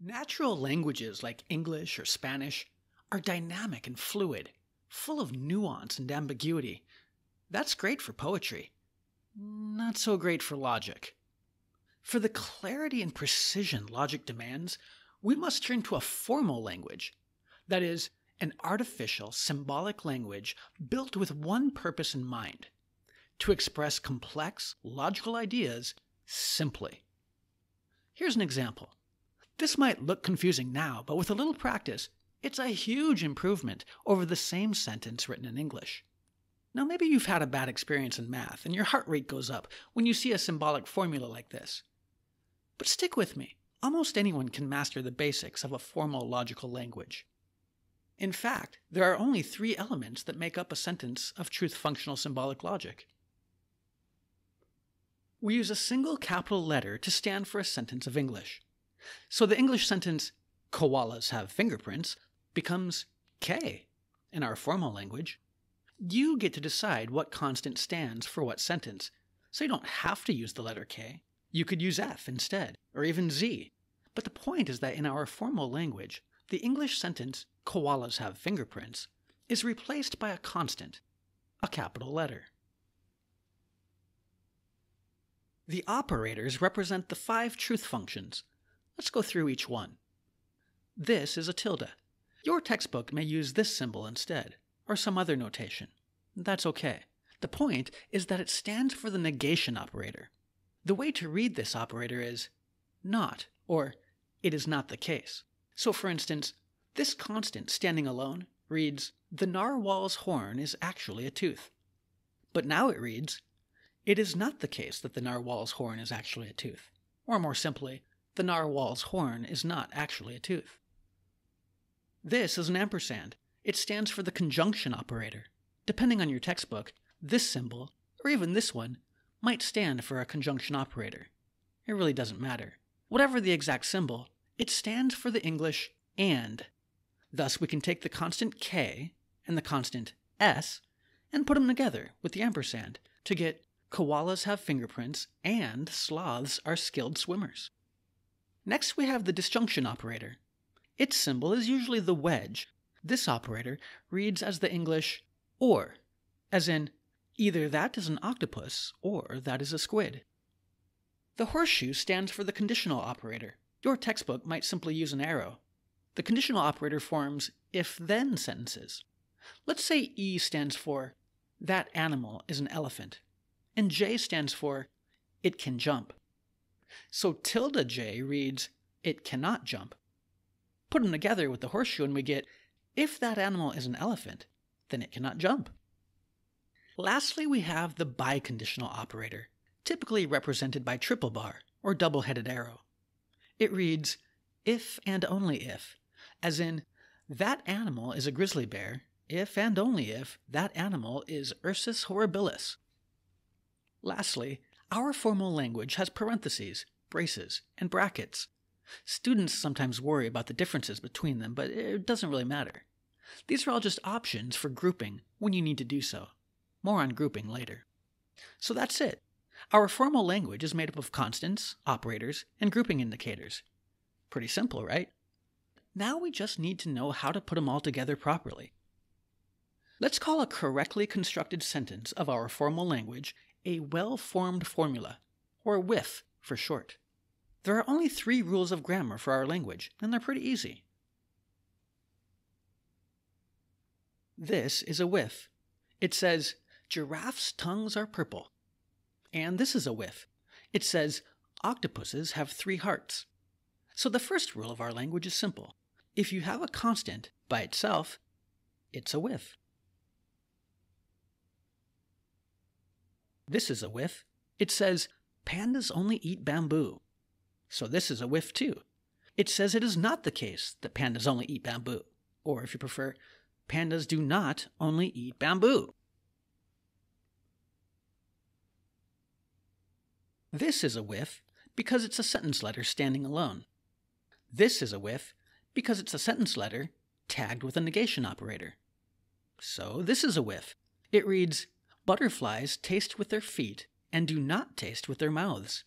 Natural languages like English or Spanish are dynamic and fluid, full of nuance and ambiguity. That's great for poetry, not so great for logic. For the clarity and precision logic demands, we must turn to a formal language, that is, an artificial, symbolic language built with one purpose in mind: to express complex, logical ideas simply. Here's an example. This might look confusing now, but with a little practice, it's a huge improvement over the same sentence written in English. Now maybe you've had a bad experience in math, and your heart rate goes up when you see a symbolic formula like this. But stick with me. Almost anyone can master the basics of a formal logical language. In fact, there are only three elements that make up a sentence of truth-functional symbolic logic. We use a single capital letter to stand for a sentence of English. So the English sentence, "Koalas have fingerprints," becomes "K" in our formal language. You get to decide what constant stands for what sentence, so you don't have to use the letter K. You could use F instead, or even Z. But the point is that in our formal language, the English sentence, "Koalas have fingerprints," is replaced by a constant, a capital letter. The operators represent the five truth functions. Let's go through each one. This is a tilde. Your textbook may use this symbol instead, or some other notation. That's okay. The point is that it stands for the negation operator. The way to read this operator is "not," or "it is not the case." So for instance, this constant standing alone reads, "The narwhal's horn is actually a tooth." But now it reads, "It is not the case that the narwhal's horn is actually a tooth." Or more simply, "The narwhal's horn is not actually a tooth." This is an ampersand. It stands for the conjunction operator. Depending on your textbook, this symbol, or even this one, might stand for a conjunction operator. It really doesn't matter. Whatever the exact symbol, it stands for the English "and." Thus, we can take the constant K and the constant S and put them together with the ampersand to get "Koalas have fingerprints and sloths are skilled swimmers." Next, we have the disjunction operator. Its symbol is usually the wedge. This operator reads as the English "or," as in "either that is an octopus or that is a squid." The horseshoe stands for the conditional operator. Your textbook might simply use an arrow. The conditional operator forms if-then sentences. Let's say E stands for "that animal is an elephant," and J stands for "it can jump." So tilde J reads "it cannot jump." Put them together with the horseshoe and we get "if that animal is an elephant, then it cannot jump." Lastly, we have the biconditional operator, typically represented by triple bar or double-headed arrow. It reads "if and only if," as in "that animal is a grizzly bear, if and only if that animal is Ursus horribilis." Lastly, our formal language has parentheses, braces, and brackets. Students sometimes worry about the differences between them, but it doesn't really matter. These are all just options for grouping when you need to do so. More on grouping later. So that's it. Our formal language is made up of constants, operators, and grouping indicators. Pretty simple, right? Now we just need to know how to put them all together properly. Let's call a correctly constructed sentence of our formal language a well-formed formula, or WIF for short. There are only three rules of grammar for our language, and they're pretty easy. This is a WIF. It says, "Giraffes' tongues are purple." And this is a WIF. It says, "Octopuses have three hearts." So the first rule of our language is simple. If you have a constant by itself, it's a WIF. This is a WIF. It says, "Pandas only eat bamboo." So this is a WIF too. It says it is not the case that pandas only eat bamboo. Or if you prefer, "Pandas do not only eat bamboo." This is a WIF because it's a sentence letter standing alone. This is a WIF because it's a sentence letter tagged with a negation operator. So this is a WIF. It reads, "Butterflies taste with their feet and do not taste with their mouths.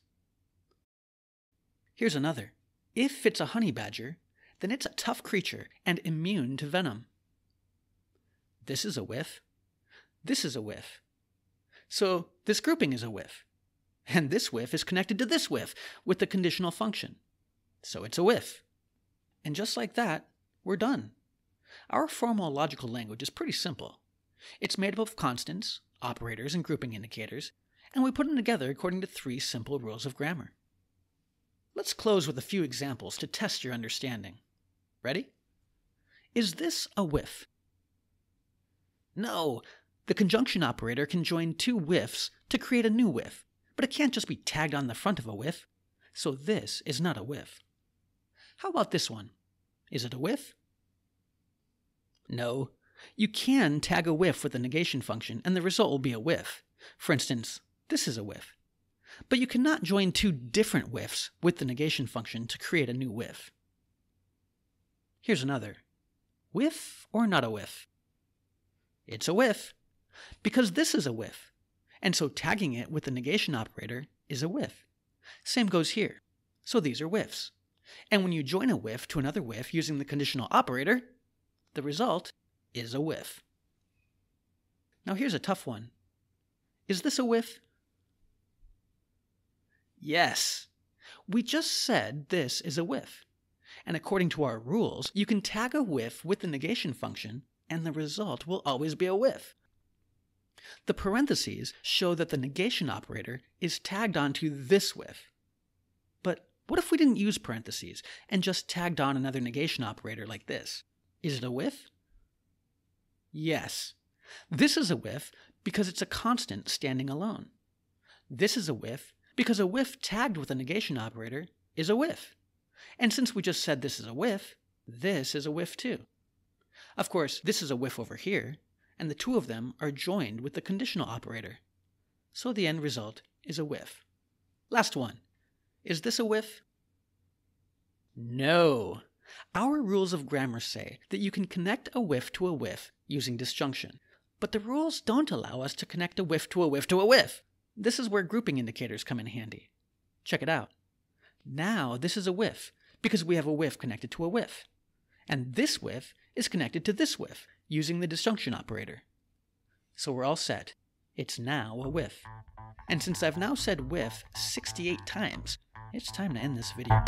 Here's another. If it's a honey badger, then it's a tough creature and immune to venom. This is a whiff. This is a whiff. So this grouping is a whiff. And this whiff is connected to this whiff with the conditional function. So it's a whiff. And just like that, we're done. Our formal logical language is pretty simple. It's made up of constants, operators, and grouping indicators, and we put them together according to three simple rules of grammar. Let's close with a few examples to test your understanding. Ready? Is this a whiff? No, the conjunction operator can join two whiffs to create a new whiff, but it can't just be tagged on the front of a whiff, so this is not a whiff. How about this one? Is it a whiff? No, you can tag a whiff with a negation function and the result will be a whiff. For instance, this is a whiff. But you cannot join two different whiffs with the negation function to create a new whiff. Here's another. Whiff or not a whiff? It's a whiff, because this is a whiff, and so tagging it with the negation operator is a whiff. Same goes here, so these are whiffs. And when you join a whiff to another whiff using the conditional operator, the result is a whiff. Now here's a tough one. Is this a whiff? Yes, we just said this is a whiff, and according to our rules, you can tag a whiff with the negation function, and the result will always be a whiff. The parentheses show that the negation operator is tagged onto this whiff. But what if we didn't use parentheses and just tagged on another negation operator like this? Is it a whiff? Yes, this is a whiff because it's a constant standing alone. This is a whiff because a whiff tagged with a negation operator is a whiff. And since we just said this is a whiff too. Of course, this is a whiff over here, and the two of them are joined with the conditional operator. So the end result is a whiff. Last one. Is this a whiff? No. Our rules of grammar say that you can connect a whiff to a whiff using disjunction, but the rules don't allow us to connect a whiff to a whiff to a whiff. This is where grouping indicators come in handy. Check it out. Now this is a whiff, because we have a whiff connected to a whiff. And this whiff is connected to this whiff, using the disjunction operator. So we're all set. It's now a whiff. And since I've now said whiff 68 times, it's time to end this video.